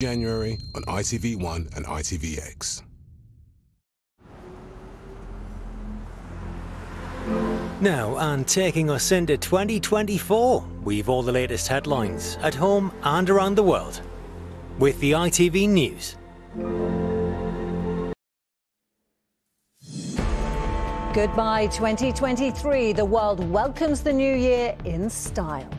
January on ITV1 and ITVX. Now, and taking us into 2024, we've all the latest headlines at home and around the world with the ITV News. Goodbye 2023, the world welcomes the new year in style.